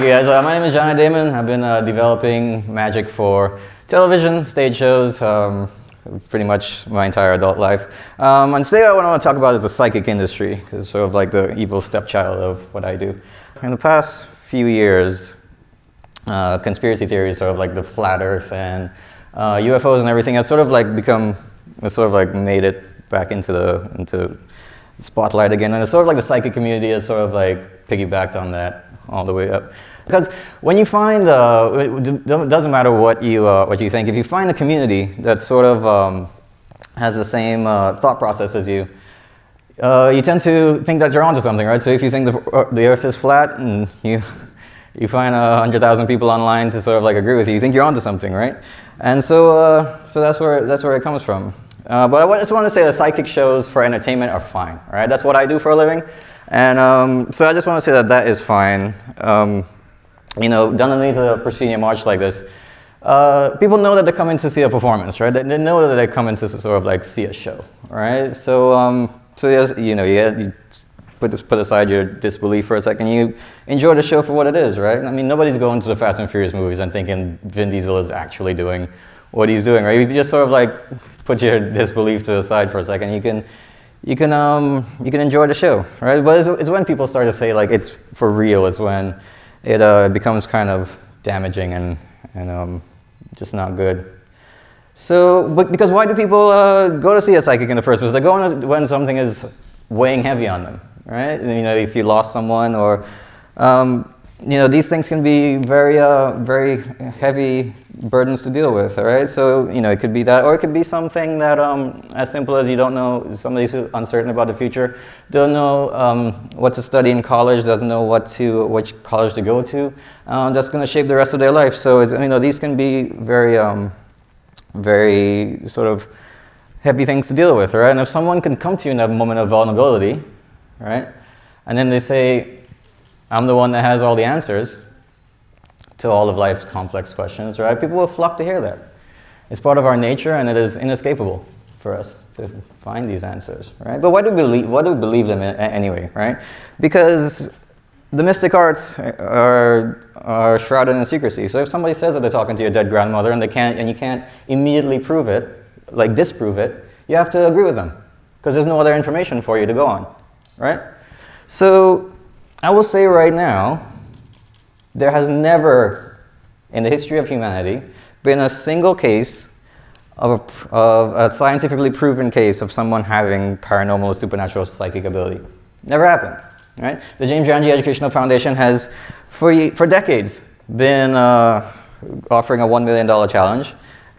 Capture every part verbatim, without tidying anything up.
Thank you guys. Uh, my name is Johnny Daemon. I've been uh, developing magic for television, stage shows, um, pretty much my entire adult life. Um, and today what I want to talk about is the psychic industry. It's sort of like the evil stepchild of what I do. In the past few years, uh, conspiracy theories, sort of like the flat earth and uh, U F Os and everything, has sort of like become, it's sort of like made it back into the, into the spotlight again. And it's sort of like the psychic community has sort of like piggybacked on that all the way up. Because when you find, uh, it doesn't matter what you, uh, what you think, if you find a community that sort of um, has the same uh, thought process as you, uh, you tend to think that you're onto something, right? So if you think the, the earth is flat and you, you find one hundred thousand people online to sort of like agree with you, you think you're onto something, right? And so, uh, so that's, where, that's where it comes from. Uh, but I just want to say that psychic shows for entertainment are fine, right? That's what I do for a living. And um, so I just want to say that that is fine. Um, you know, done underneath a proscenium march like this, uh, people know that they're coming to see a performance, right? They, they know that they're coming to sort of like see a show, right? So, um, so yes, you know, you, you put, put aside your disbelief for a second, you enjoy the show for what it is, right? I mean, nobody's going to the Fast and Furious movies and thinking Vin Diesel is actually doing what he's doing, right? If you just sort of like put your disbelief to the side for a second, you can You can, um, you can enjoy the show, right? But it's, it's when people start to say, like, it's for real, it's when it uh, becomes kind of damaging and, and um, just not good. So, but because why do people uh, go to see a psychic in the first place? They go to, when something is weighing heavy on them, right? You know, if you lost someone or, um, you know, these things can be very, uh, very heavy burdens to deal with, all right? So, you know, it could be that, or it could be something that, um, as simple as you don't know, somebody's uncertain about the future, don't know um, what to study in college, doesn't know what to, which college to go to, um, that's gonna shape the rest of their life. So, it's, you know, these can be very, um, very sort of heavy things to deal with, all right? And if someone can come to you in a moment of vulnerability, right? And then they say, I'm the one that has all the answers to all of life's complex questions, right? People will flock to hear that. It's part of our nature and it is inescapable for us to find these answers, right? But why do we believe, why do we believe them in, anyway, right? Because the mystic arts are, are shrouded in secrecy. So if somebody says that they're talking to your dead grandmother and, they can't, and you can't immediately prove it, like disprove it, you have to agree with them because there's no other information for you to go on, right? So I will say right now, there has never, in the history of humanity, been a single case of a, of a scientifically proven case of someone having paranormal or supernatural psychic ability. Never happened, right? The James Randi Educational Foundation has, for, for decades, been uh, offering a one million dollar challenge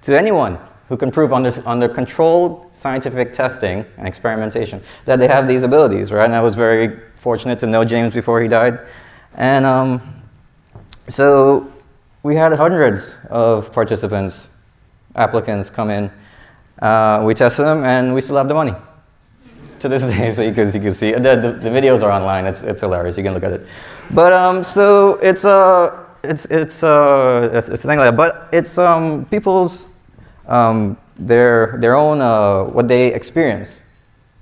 to anyone who can prove under, under controlled scientific testing and experimentation that they have these abilities, right? And I was very fortunate to know James before he died. And, um, so we had hundreds of participants, applicants come in, uh, we tested them and we still have the money to this day, so you can, you can see, the, the, the videos are online, it's, it's hilarious, you can look at it. But um, so it's, uh, it's, it's, uh, it's, it's a thing like that, but it's um, people's, um, their, their own, uh, what they experience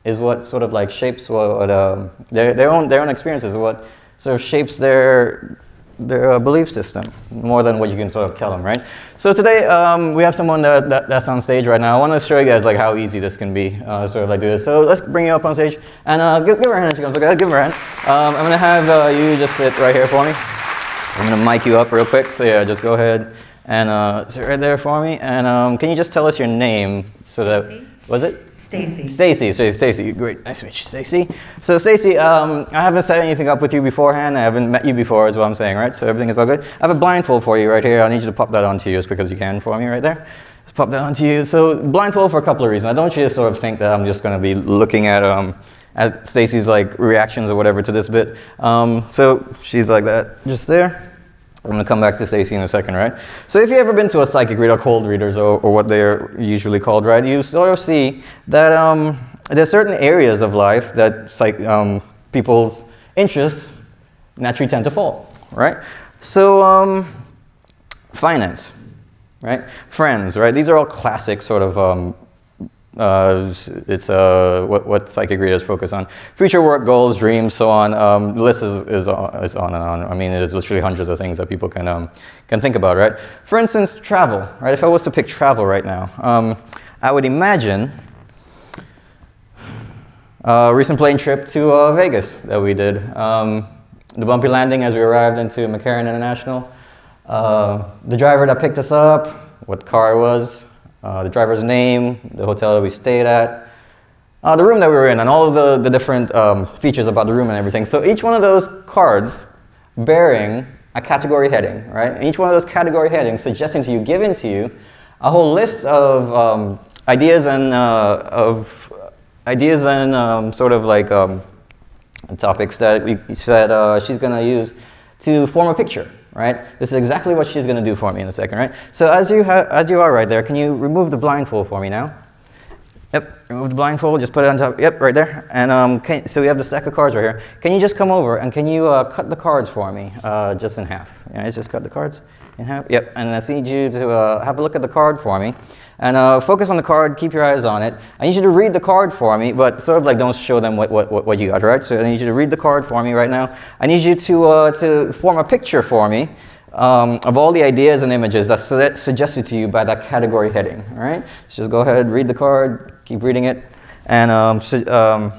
is what sort of like shapes what, what um, their, their, own, their own experiences, what sort of shapes their, their uh, belief system, more than what you can sort of tell them, right? So today, um, we have someone that, that, that's on stage right now. I want to show you guys like how easy this can be, uh, sort of like do this. So let's bring you up on stage, and uh, give, give her a hand, she comes, okay, give her a hand. Um, I'm gonna have uh, you just sit right here for me. I'm gonna mic you up real quick, so yeah, just go ahead and uh, sit right there for me, and um, can you just tell us your name, so that, was it? Stacy. Stacy, so Stacy, great, nice to meet you, Stacy. So Stacy, um, I haven't set anything up with you beforehand, I haven't met you before is what I'm saying, right? So everything is all good. I have a blindfold for you right here, I need you to pop that onto you as quick as you can for me right there. Just pop that onto you. So blindfold for a couple of reasons. I don't want you to sort of think that I'm just gonna be looking at, um, at Stacy's like reactions or whatever to this bit. Um, so she's like that, just there. I'm going to come back to Stacy in a second, right? So if you've ever been to a psychic reader, cold readers, or, or what they're usually called, right, you sort of see that um, there are certain areas of life that psych, um, people's interests naturally tend to fall, right? So um, finance, right? Friends, right? These are all classic sort of um, Uh, it's uh, what, what psychic readers focus on. Future work, goals, dreams, so on. Um, the list is, is, on, is on and on. I mean, it's literally hundreds of things that people can, um, can think about, right? For instance, travel, right? If I was to pick travel right now, um, I would imagine a recent plane trip to uh, Vegas that we did. Um, the bumpy landing as we arrived into McCarran International. Uh, the driver that picked us up, what car it was, Uh, the driver's name, the hotel that we stayed at, uh, the room that we were in, and all of the, the different um, features about the room and everything. So each one of those cards bearing a category heading, right? And each one of those category headings suggesting to you, giving to you, a whole list of um, ideas and uh, of ideas and um, sort of like um, topics that we said uh, she's going to use to form a picture. Right? This is exactly what she's going to do for me in a second, right? So as you, ha as you are right there, can you remove the blindfold for me now? Yep, remove the blindfold, just put it on top, yep, right there. And um, can, so we have the stack of cards right here. Can you just come over and can you uh, cut the cards for me uh, just in half? Yeah, just cut the cards in half, yep. And I need you to uh, have a look at the card for me. And uh, focus on the card, keep your eyes on it. I need you to read the card for me, but sort of like don't show them what, what, what you got, right? So I need you to read the card for me right now. I need you to, uh, to form a picture for me um, of all the ideas and images that's su suggested to you by that category heading, all right? So just go ahead, read the card, keep reading it, and, um, so, um,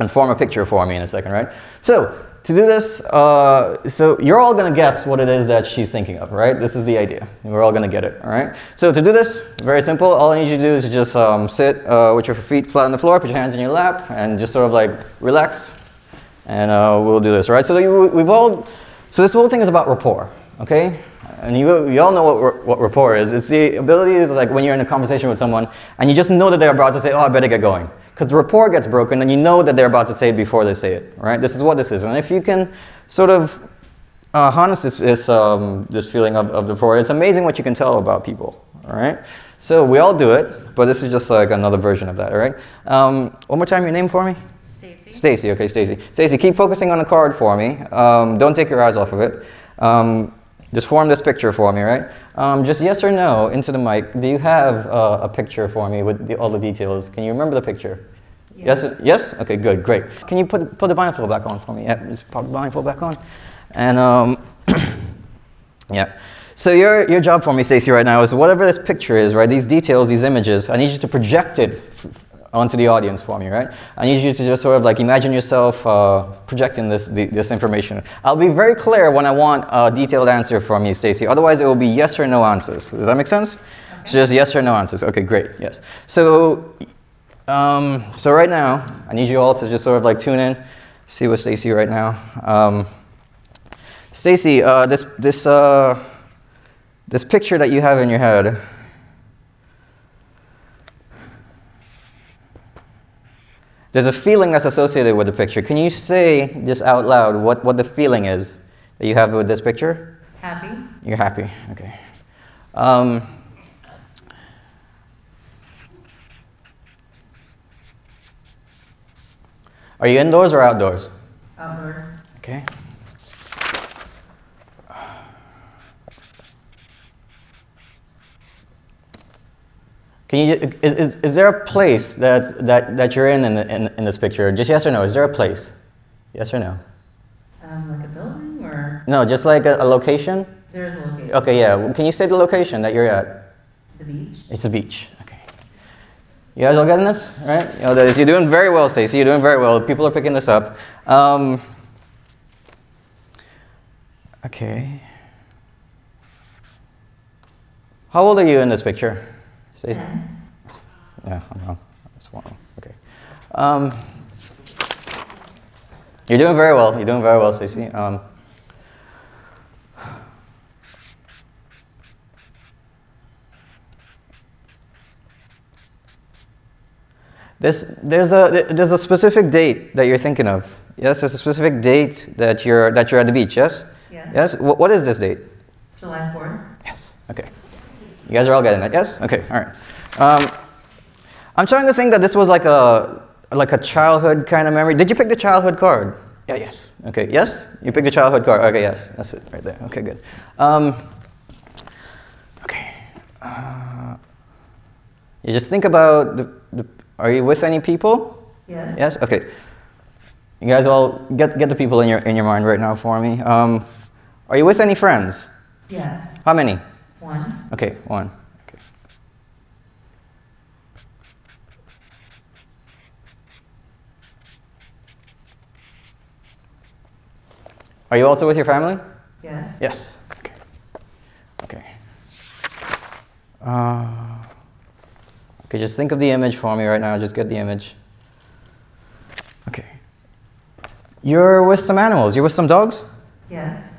and form a picture for me in a second, right? So to do this, uh, so you're all gonna guess what it is that she's thinking of, right? This is the idea. We're all gonna get it, all right? So to do this, very simple. All I need you to do is just um, sit uh, with your feet flat on the floor, put your hands in your lap, and just sort of like relax, and uh, we'll do this, right? So you, we've all, so this whole thing is about rapport, okay? And you, you all know what, what rapport is. It's the ability to, like, when you're in a conversation with someone, and you just know that they're about to say, oh, I better get going. Because the rapport gets broken, and you know that they're about to say it before they say it, right? This is what this is. And if you can sort of uh, harness this, this, um, this feeling of, of rapport, it's amazing what you can tell about people, all right? So we all do it, but this is just like another version of that, all right? Um, one more time, your name for me? Stacy. Stacy, okay, Stacy. Stacy, keep focusing on the card for me. Um, don't take your eyes off of it. Um, just form this picture for me, right? Um, just yes or no into the mic. Do you have uh, a picture for me with the, all the details? Can you remember the picture? Yes. Yes? Yes? Okay, good, great. Can you put, put the blindfold back on for me? Yeah, just pop the blindfold back on. And um, yeah. So your, your job for me, Stacy, right now is whatever this picture is, right? These details, these images, I need you to project it onto the audience for me, right? I need you to just sort of like imagine yourself uh, projecting this, the, this information. I'll be very clear when I want a detailed answer from you, Stacy. Otherwise, it will be yes or no answers. Does that make sense? Okay. So just yes or no answers. Okay, great, yes. So, um, so right now, I need you all to just sort of like tune in, see what Stacy right now. Um, Stacy, uh, this, this, uh, this picture that you have in your head, there's a feeling that's associated with the picture. Can you say just out loud what, what the feeling is that you have with this picture? Happy. You're happy, okay. Um, are you indoors or outdoors? Outdoors. Okay. Can you, is, is there a place that, that, that you're in in, in in this picture? Just yes or no, is there a place? Yes or no? Um, like a building or? No, just like a, a location? There's a location. Okay, yeah. Can you say the location that you're at? The beach. It's a beach, okay. You guys all getting this, right? You know, this, you're doing very well, Stacey, you're doing very well. People are picking this up. Um, okay. How old are you in this picture? Stacy? Yeah, I'm wrong. That's wrong. Okay. Um, you're doing very well. You're doing very well, Stacy. Um, there's there's a there's a specific date that you're thinking of. Yes, there's a specific date that you're that you're at the beach. Yes. Yeah. Yes. What, what is this date? July fourth. Yes. Okay. You guys are all getting that, yes? Okay, all right. Um, I'm trying to think that this was like a like a childhood kind of memory. Did you pick the childhood card? Yeah, yes. Okay, yes? You picked the childhood card. Okay, yes. That's it right there. Okay, good. Um, okay. Uh, You just think about, the, the, are you with any people? Yes. Yes? Okay. You guys all get, get the people in your, in your mind right now for me. Um, are you with any friends? Yes. How many? One. Okay, one. Okay. Are you also with your family? Yes. Yes. Okay. Okay. Uh, okay, just think of the image for me right now. Just get the image. Okay. You're with some animals. You're with some dogs? Yes.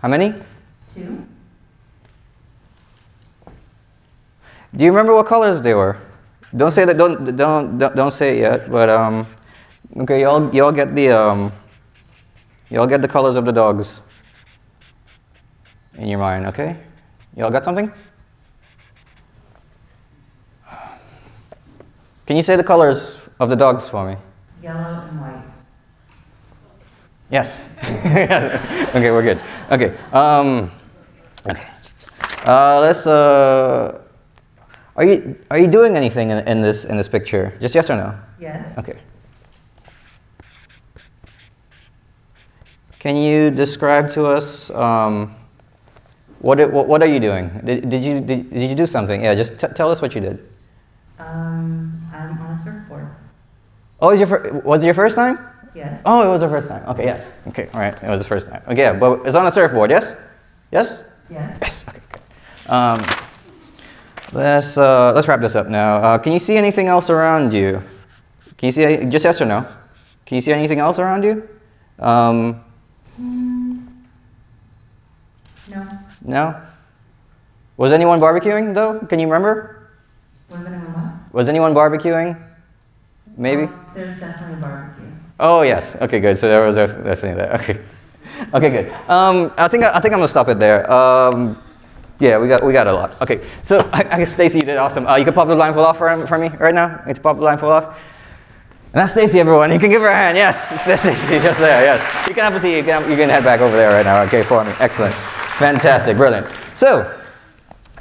How many? Two. Do you remember what colors they were? Don't say that. Don't don't don't, don't say it yet. But um, okay, y'all y'all get the um, y'all get the colors of the dogs in your mind. Okay, y'all got something? Can you say the colors of the dogs for me? Yellow and white. Yes. Okay, we're good. Okay. Um, okay. Uh, let's. Uh, are you are you doing anything in, in this in this picture? Just yes or no? Yes. Okay. Can you describe to us um, what, it, what what are you doing? Did, did you did, did you do something? Yeah. Just t tell us what you did. Um, I'm on a surfboard. Oh, is your was it your first time? Yes. Oh, it was the first time. Okay, yes. Okay, all right. It was the first time. Okay, yeah, but it's on a surfboard, yes? Yes? Yes. Yes, okay, good. Um, let's, uh, let's wrap this up now. Uh, can you see anything else around you? Can you see, any, just yes or no? Can you see anything else around you? Um, mm, no. No? Was anyone barbecuing, though? Can you remember? Was anyone what? Was anyone barbecuing? Maybe? Uh, there's definitely barbecue. Oh yes. Okay, good. So there was definitely that. Okay. Okay, good. Um, I think I, I think I'm gonna stop it there. Um, yeah, we got we got a lot. Okay. So I, I guess Stacy, you did awesome. Uh, you can pop the blindfold off for, him, for me right now. It's pop the blindfold off. And that's Stacy, everyone. You can give her a hand. Yes, Stacy, just there. Yes. You can have a seat. You can have, you can head back over there right now. Okay, for me. Excellent. Fantastic. Brilliant. So.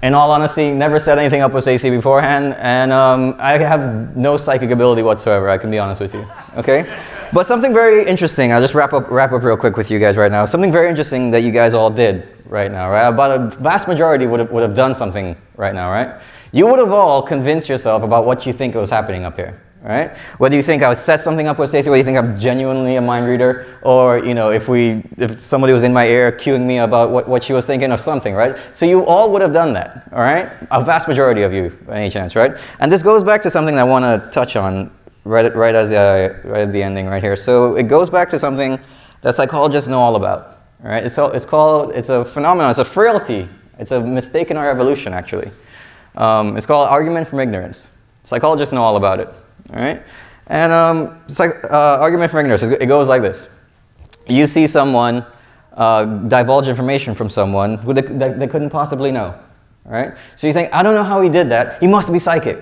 In all honesty, never set anything up with Stacy beforehand, and um, I have no psychic ability whatsoever, I can be honest with you, okay? But something very interesting, I'll just wrap up, wrap up real quick with you guys right now, something very interesting that you guys all did right now, right? About a vast majority would have, would have done something right now, right? You would have all convinced yourself about what you think was happening up here, right? Whether you think I set something up with Stacy, whether you think I'm genuinely a mind reader, or, you know, if we, if somebody was in my ear cueing me about what, what she was thinking of something, right? So you all would have done that, all right? A vast majority of you, by any chance, right? And this goes back to something I want to touch on right, right, as, uh, right at the ending right here. So it goes back to something that psychologists know all about, all right? It's, all, it's called, it's a phenomenon, it's a frailty. It's a mistake in our evolution, actually. Um, it's called argument from ignorance. Psychologists know all about it. All right, and um, it's like, uh, argument from ignorance, it goes like this. You see someone uh, divulge information from someone who they, they, they couldn't possibly know, all right? So you think, I don't know how he did that, he must be psychic.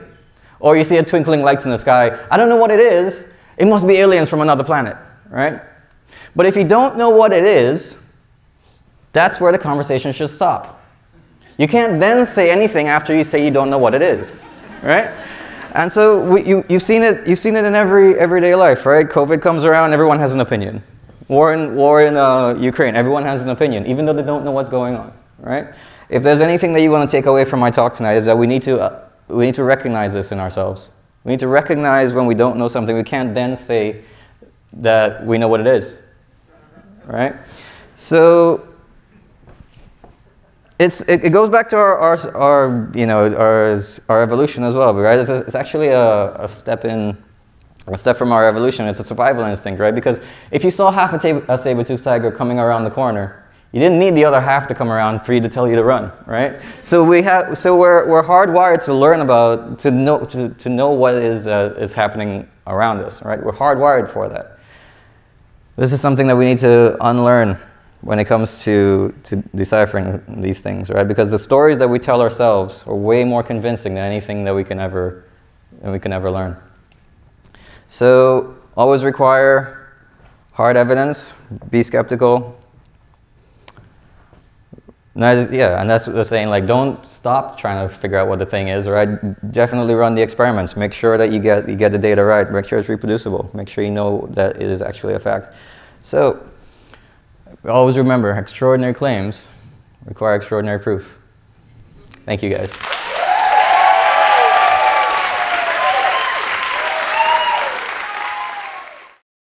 Or you see a twinkling lights in the sky, I don't know what it is, it must be aliens from another planet, right? But if you don't know what it is, that's where the conversation should stop. You can't then say anything after you say you don't know what it is, right? And so we, you, you've seen it. You've seen it in every everyday life, right? COVID comes around, everyone has an opinion. War in war in uh, Ukraine, everyone has an opinion, even though they don't know what's going on, right? If there's anything that you want to take away from my talk tonight, is that we need to uh, we need to recognize this in ourselves. We need to recognize when we don't know something. We can't then say that we know what it is, right? So. It's, it, it goes back to our, our, our, you know, our, our evolution as well, right? It's, a, it's actually a, a step in, a step from our evolution. It's a survival instinct, right? Because if you saw half a, a saber-toothed tiger coming around the corner, you didn't need the other half to come around for you to tell you to run, right? So we have, so we're, we're hardwired to learn about, to know, to, to know what is, uh, is happening around us, right? We're hardwired for that. This is something that we need to unlearn when it comes to, to deciphering these things, right? Because the stories that we tell ourselves are way more convincing than anything that we can ever, that we can ever learn. So always require hard evidence, be skeptical, And I just, yeah, and that's what they're saying, like, don't stop trying to figure out what the thing is, right? Definitely run the experiments. Make sure that you get, you get the data right. Make sure it's reproducible. Make sure you know that it is actually a fact. So always remember, extraordinary claims require extraordinary proof. Thank you, guys.